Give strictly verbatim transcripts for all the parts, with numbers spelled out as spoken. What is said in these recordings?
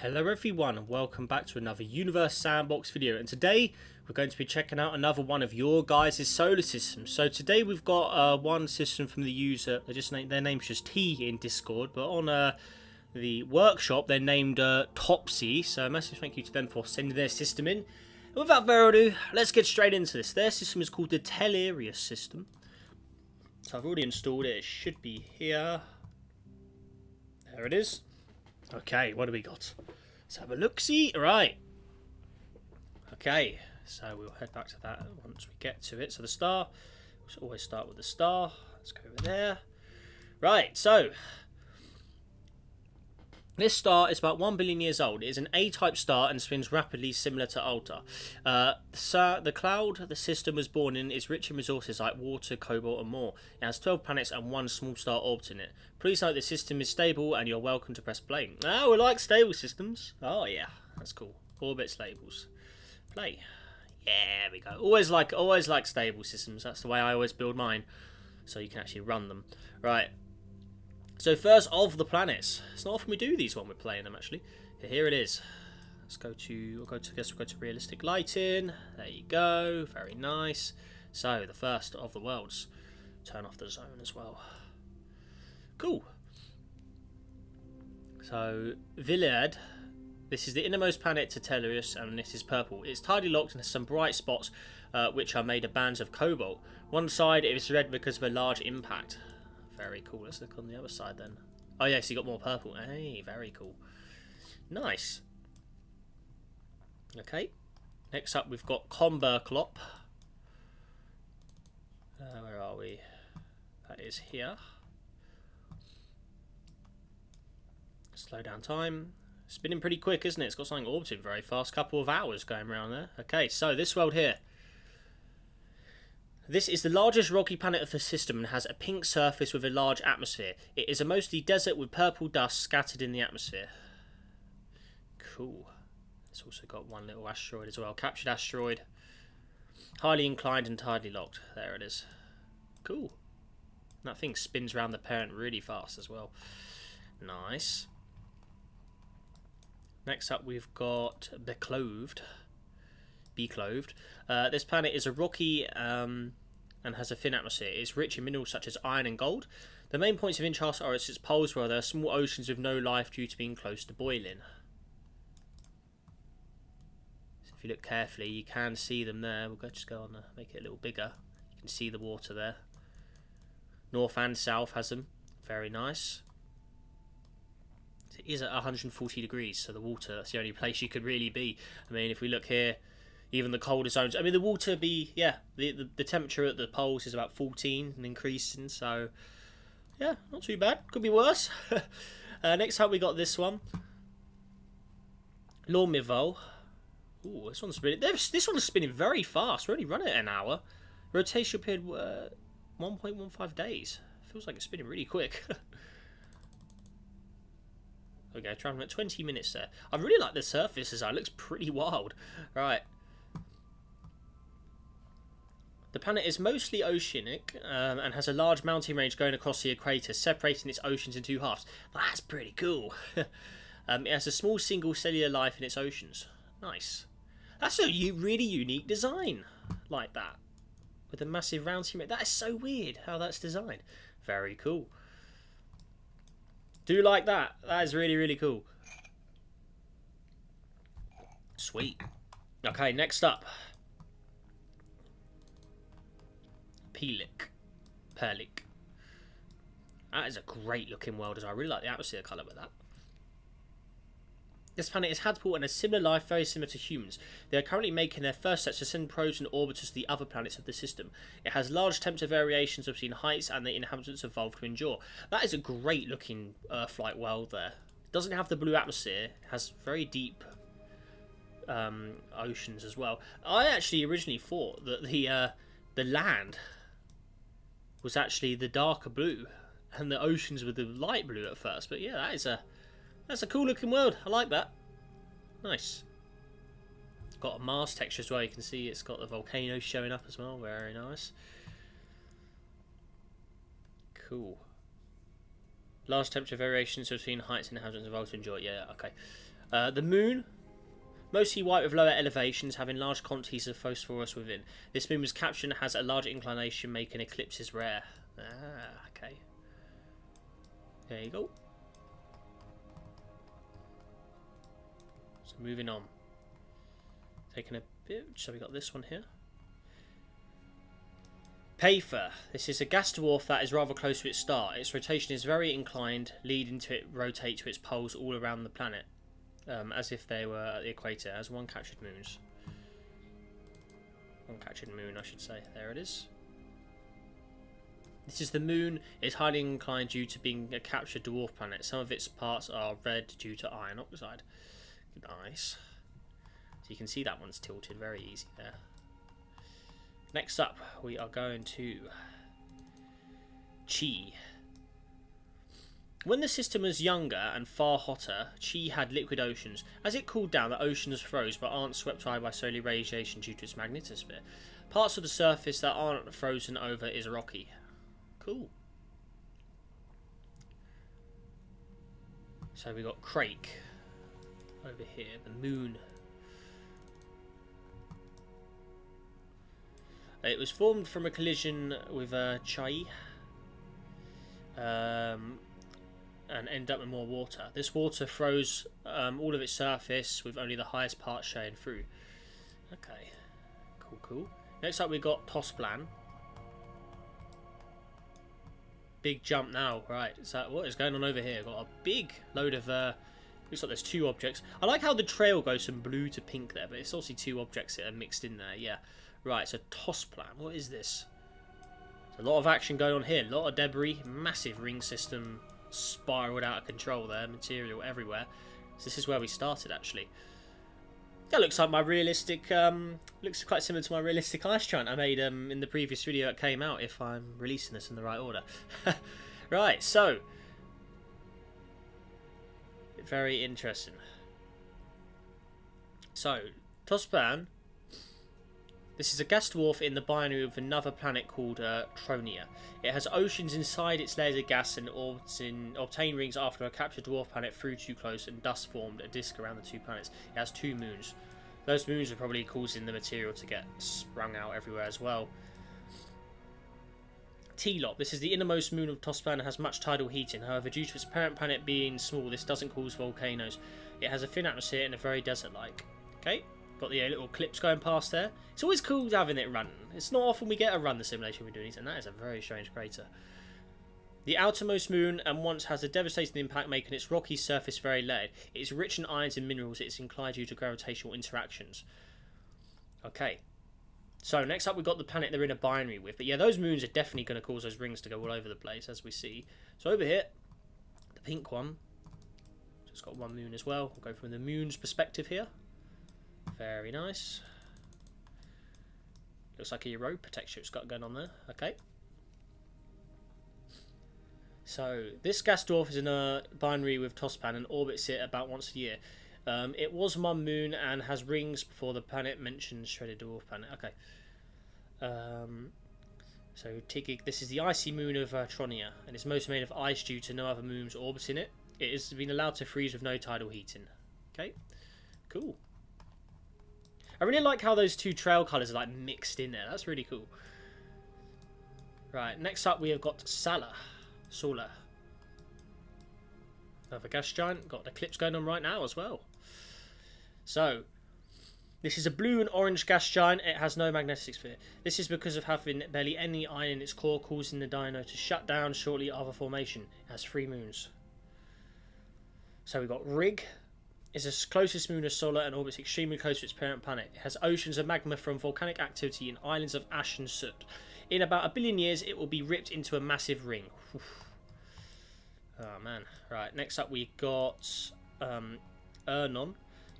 Hello everyone, welcome back to another Universe Sandbox video, and today we're going to be checking out another one of your guys' solar systems. So today we've got uh, one system from the user, they just name, their name's just T in Discord, but on uh, the workshop they're named uh, Topsy, so a massive thank you to them for sending their system in. And without further ado, let's get straight into this. Their system is called the Tellurius system. So I've already installed it, it should be here. There it is. Okay, what do we got? Let's have a look-see. Right. Okay, so we'll head back to that once we get to it. So the star, we should always start with the star. Let's go over there. Right, so this star is about one billion years old. It is an A-type star and spins rapidly, similar to Altair. Uh, so the cloud the system was born in is rich in resources like water, cobalt and more. It has twelve planets and one small star orbiting in it. Please note the system is stable and you're welcome to press play. Oh, we like stable systems. Oh yeah, that's cool. Orbits, labels, play. Yeah, there we go. Always like, always like stable systems. That's the way I always build mine, so you can actually run them. Right. So first of the planets. It's not often we do these when we're playing them actually. Here it is. Let's go to. We'll go to. I guess we'll go to realistic lighting. There you go. Very nice. So the first of the worlds. Turn off the zone as well. Cool. So Villiard. This is the innermost planet to Tellurius, and this is purple. It's tidily locked and has some bright spots, uh, which are made of bands of cobalt. One side is red because of a large impact. Very cool. Let's look on the other side then. Oh yes, you got more purple. Hey, very cool. Nice. Okay. Next up, we've got Comber Clop. Uh, where are we? That is here. Slow down time. Spinning pretty quick, isn't it? It's got something orbiting very fast. Couple of hours going around there. Okay, so this world here. This is the largest rocky planet of the system and has a pink surface with a large atmosphere. It is a mostly desert with purple dust scattered in the atmosphere. Cool. It's also got one little asteroid as well. Captured asteroid. Highly inclined and tidally locked. There it is. Cool. That thing spins around the parent really fast as well. Nice. Next up we've got Beclothed. Beclothed. Uh, this planet is a rocky um, and has a thin atmosphere. It is rich in minerals such as iron and gold. The main points of interest are its poles, where there are small oceans with no life due to being close to boiling. So if you look carefully, you can see them there. We'll go, just go on and make it a little bigger. You can see the water there. North and south has them. Very nice. So it is at one hundred forty degrees, so the water, that's the only place you could really be. I mean, if we look here, even the colder zones. I mean, the water be, yeah, the, the, the temperature at the poles is about fourteen and increasing, so yeah, not too bad. Could be worse. uh, next up, we got this one. Lormivol. Ooh, this one's spinning. This one's spinning very fast. We're only running it an hour. Rotation period uh, one point one five days. Feels like it's spinning really quick. Okay, traveling at twenty minutes there. I really like the surface as it looks pretty wild. Right. The planet is mostly oceanic um, and has a large mountain range going across the equator, separating its oceans in two halves. That's pretty cool. um, it has a small single cellular life in its oceans. Nice. That's a u really unique design like that. With a massive round seam. That is so weird how that's designed. Very cool. Do you like that? That is really, really cool. Sweet. Okay, next up. Helic Perlic. That is a great looking world design. I really like the atmosphere colour with that. This planet is habitable and has similar life, very similar to humans. They are currently making their first steps to send probes and orbiters to the other planets of the system. It has large temperature variations between heights and the inhabitants evolved to endure. That is a great looking Earth-like world there. It doesn't have the blue atmosphere. It has very deep um, oceans as well. I actually originally thought that the uh, the land was actually the darker blue and the oceans were the light blue at first, but yeah, that is a that's a cool looking world. I like that. Nice. It's got a Mars texture as well. You can see it's got the volcanoes showing up as well. Very nice. Cool. Large temperature variations between heights and inhabitants involved to enjoy. Yeah, okay. Uh, the moon, mostly white with lower elevations, having large quantities of phosphorus within. This moon was captured and has a large inclination, making eclipses rare. Ah, okay. There you go. So moving on. Taking a bit. So we got this one here. Phafer. This is a gas dwarf that is rather close to its star. Its rotation is very inclined, leading to it rotate to its poles all around the planet, um, as if they were at the equator. As one captured moons. One captured moon, I should say. There it is. This is the moon. It's highly inclined due to being a captured dwarf planet. Some of its parts are red due to iron oxide. Nice. So you can see that one's tilted very easy there. Next up, we are going to Qi. When the system was younger and far hotter, Qi had liquid oceans. As it cooled down, the oceans froze but aren't swept high by solar radiation due to its magnetosphere. Parts of the surface that aren't frozen over is rocky. Cool. So we got Crake over here, the moon. It was formed from a collision with uh, Qi, um, and ended up with more water. This water froze um, all of its surface, with only the highest part showing through. Okay, cool, cool. Next up we got Tospan. Big jump now, right? So what is going on over here? Got a big load of. Uh, looks like there's two objects. I like how the trail goes from blue to pink there, but it's obviously two objects that are mixed in there. Yeah. Right, so Tospan, what is this? There's a lot of action going on here, a lot of debris, massive ring system spiraled out of control there, material everywhere. So this is where we started actually. That looks like my realistic, um, looks quite similar to my realistic ice giant I made um, in the previous video that came out, if I'm releasing this in the right order. Right, so, very interesting. So, Tospan. This is a gas dwarf in the binary of another planet called uh, Tronia. It has oceans inside its layers of gas and orbits in, obtained rings after a captured dwarf planet flew too close and dust formed a disc around the two planets. It has two moons. Those moons are probably causing the material to get sprung out everywhere as well. Tealop. This is the innermost moon of Tospan and has much tidal heating. However, due to its parent planet being small, this doesn't cause volcanoes. It has a thin atmosphere and a very desert-like. Okay. Got the uh, little clips going past there. It's always cool having it running. It's not often we get a run the simulation we're doing these, and that is a very strange crater. The outermost moon and once has a devastating impact, making its rocky surface very layered. It is rich in irons and minerals. It is inclined due to gravitational interactions. Okay. So next up we've got the planet they're in a binary with. But yeah, those moons are definitely going to cause those rings to go all over the place, as we see. So over here, the pink one. Just got one moon as well. We'll go from the moon's perspective here. Very nice. Looks like a Europa texture it's got going on there. Okay. So, this gas dwarf is in a binary with Tospan and orbits it about once a year. Um, it was one moon and has rings before the planet mentioned shredded dwarf planet. Okay. Um, so, Tiggik, this is the icy moon of uh, Tronia and it's mostly made of ice due to no other moons orbiting it. It has been allowed to freeze with no tidal heating. Okay. Cool. I really like how those two trail colours are like mixed in there. That's really cool. Right, next up we have got Sula. Sula. Another gas giant. Got the clips going on right now as well. So, this is a blue and orange gas giant. It has no magnetic sphere. This is because of having barely any iron in its core, causing the dino to shut down shortly after formation. It has three moons. So we've got Rig. It's the closest moon of Solar and orbits extremely close to its parent planet. It has oceans of magma from volcanic activity and islands of ash and soot. In about a billion years, it will be ripped into a massive ring. Oof. Oh, man. Right, next up we got um, Euron.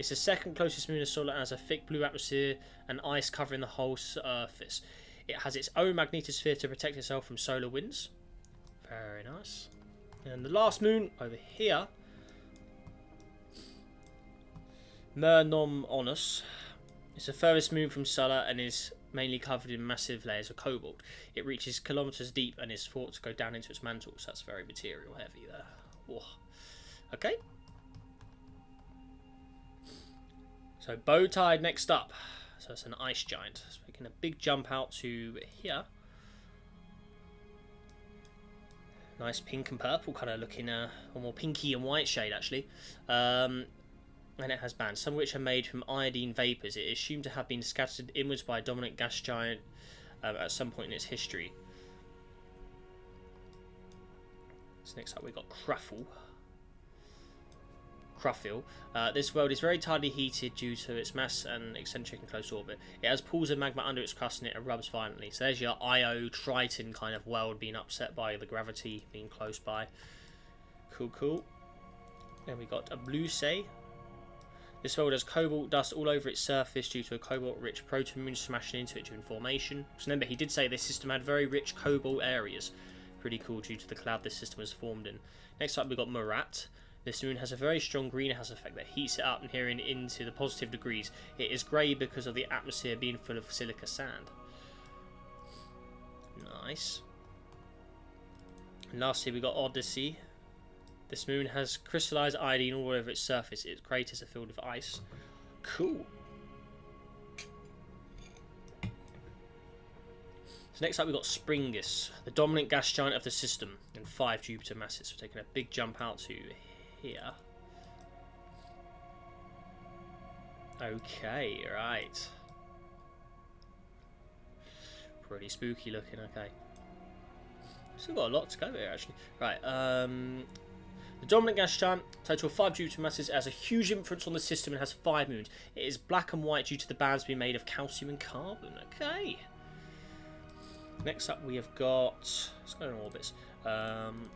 It's the second closest moon of Solar and has a thick blue atmosphere and ice covering the whole surface. It has its own magnetosphere to protect itself from solar winds. Very nice. And the last moon over here, Murnom Onus. It's the furthest moon from Sula and is mainly covered in massive layers of cobalt. It reaches kilometres deep and is thought to go down into its mantle, so that's very material heavy there. Whoa. Okay. So Bowtide next up. So it's an ice giant. So making a big jump out to here. Nice pink and purple kind of looking, uh, a more pinky and white shade actually. Um, and it has bands, some of which are made from iodine vapours. It is assumed to have been scattered inwards by a dominant gas giant uh, at some point in its history. So next up we've got Cruffle. Cruffle. Uh, this world is very tidally heated due to its mass and eccentric and close orbit. It has pools of magma under its crust and it erupts violently. So there's your Io Triton kind of world being upset by the gravity being close by. Cool, cool. Then we got Ablusay. This world has cobalt dust all over its surface due to a cobalt-rich proton moon smashing into it during formation. So remember, he did say this system had very rich cobalt areas. Pretty cool due to the cloud this system was formed in. Next up, we got Marat. This moon has a very strong greenhouse effect that heats it up and herein into the positive degrees. It is grey because of the atmosphere being full of silica sand. Nice. And lastly, we got Odyssey. This moon has crystallised iodine all over its surface. Its craters are filled with ice. Cool. So next up we've got Springus, the dominant gas giant of the system, and five Jupiter masses. We're taking a big jump out to here. Okay, right. Pretty spooky looking, okay. Still got a lot to go here, actually. Right, um... the dominant gas giant, total of five Jupiter masses, has a huge influence on the system and has five moons. It is black and white due to the bands being made of calcium and carbon. Okay. Next up we have got... let's go in orbits. Um...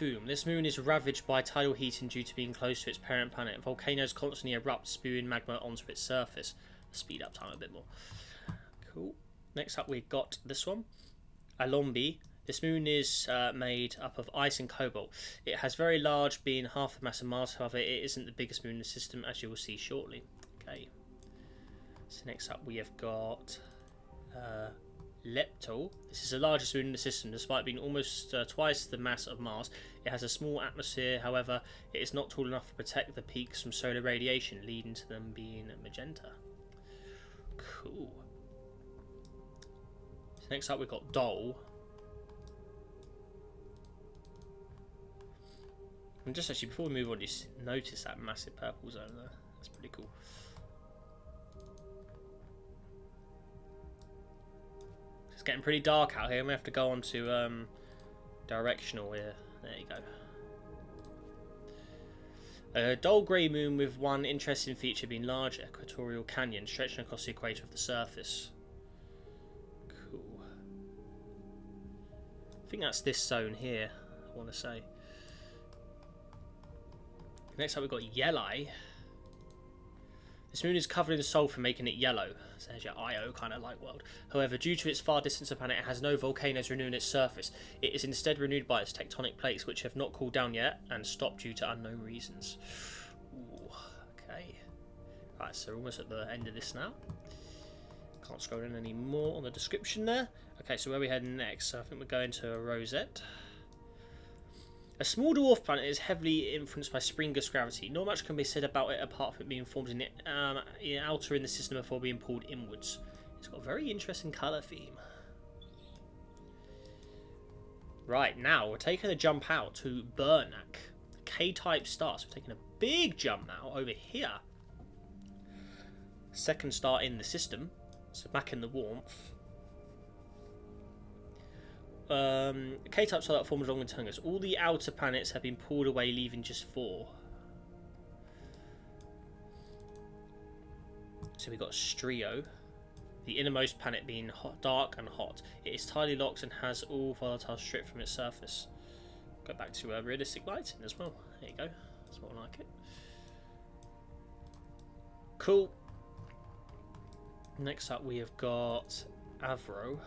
Foom. This moon is ravaged by tidal heating due to being close to its parent planet. Volcanoes constantly erupt, spewing magma onto its surface. Speed up time a bit more. Cool. Next up, we've got this one, Alombi. This moon is uh, made up of ice and cobalt. It has very large, being half the mass of Mars. However, it isn't the biggest moon in the system, as you will see shortly. Okay. So next up, we have got Uh, Leptol. This is the largest moon in the system, despite being almost uh, twice the mass of Mars. It has a small atmosphere, however, it is not tall enough to protect the peaks from solar radiation, leading to them being magenta. Cool. So next up we've got Dole. And just actually, before we move on, just notice that massive purple zone there. That's pretty cool. Getting pretty dark out here. We have to go on to um, directional here. There you go. A dull grey moon with one interesting feature being large equatorial canyon stretching across the equator of the surface. Cool. I think that's this zone here, I want to say. Next up we've got Yellai. This moon is covered in sulfur, making it yellow. So there's your Io kind of like world. However, due to its far distance of planet, it has no volcanoes renewing its surface. It is instead renewed by its tectonic plates, which have not cooled down yet and stopped due to unknown reasons. Ooh, okay. Right, so we're almost at the end of this now. Can't scroll in any more on the description there. Okay, so where are we heading next? So I think we're going to Rosette. A small dwarf planet is heavily influenced by Springus gravity. Not much can be said about it apart from it being formed in the um, outer in the system before being pulled inwards. It's got a very interesting colour theme. Right, now we're taking a jump out to Burnack. K-type star, so we're taking a big jump now over here. Second star in the system, so back in the warmth. Um, K-type star that forms along with Tungus. All the outer planets have been pulled away, leaving just four. So we got Strio, the innermost planet being hot, dark and hot. It is tidally locked and has all volatiles stripped from its surface. Go back to uh, realistic lighting as well. There you go. That's more like it. Cool. Next up, we have got Avro.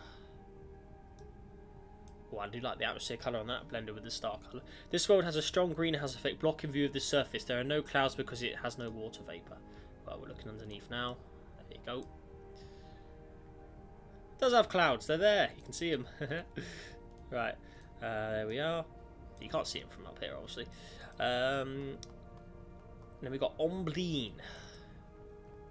Well, I do like the atmosphere colour on that, blended with the star colour. This world has a strong greenhouse effect, blocking view of the surface. There are no clouds because it has no water vapour. Well, we're looking underneath now. There you go. It does have clouds. They're there. You can see them. Right. Uh, there we are. You can't see them from up here, obviously. Um, And then we've got Omblin.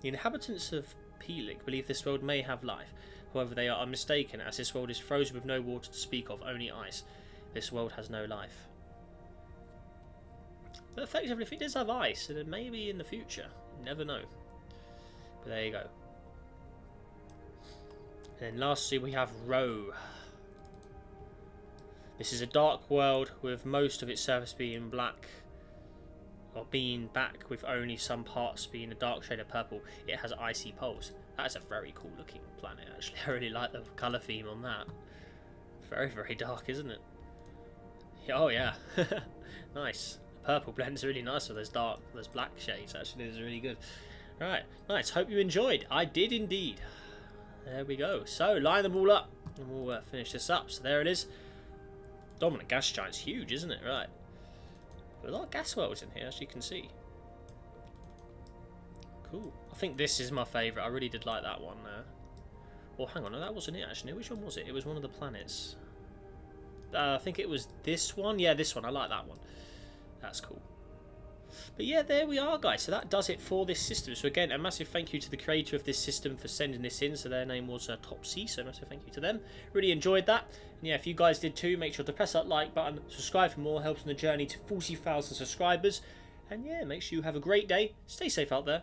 The inhabitants of Perlic believe this world may have life. However, they are mistaken, as this world is frozen with no water to speak of, only ice. This world has no life. But effectively, if it does have ice, then maybe in the future. You never know. But there you go. And then lastly, we have Roe. This is a dark world, with most of its surface being black, or being back, with only some parts being a dark shade of purple. It has icy poles. That's a very cool looking planet, actually. I really like the colour theme on that. Very, very dark, isn't it? Oh yeah. Nice. The purple blends really nice with those dark, those black shades. Actually, it's really good. Right, nice. Hope you enjoyed. I did indeed. There we go. So, line them all up, and we'll uh, finish this up. So there it is. Dominant gas giant's huge, isn't it? Right. There's a lot of gas wells in here, as you can see. Cool. I think this is my favourite. I really did like that one there. Oh, hang on. No, that wasn't it, actually. Which one was it? It was one of the planets. Uh, I think it was this one. Yeah, this one. I like that one. That's cool. But yeah, there we are, guys. So that does it for this system. So again, a massive thank you to the creator of this system for sending this in. So their name was uh, Topsy, so massive thank you to them. Really enjoyed that. And yeah, if you guys did too, make sure to press that like button, subscribe for more, helps on the journey to forty thousand subscribers. And yeah, make sure you have a great day, stay safe out there,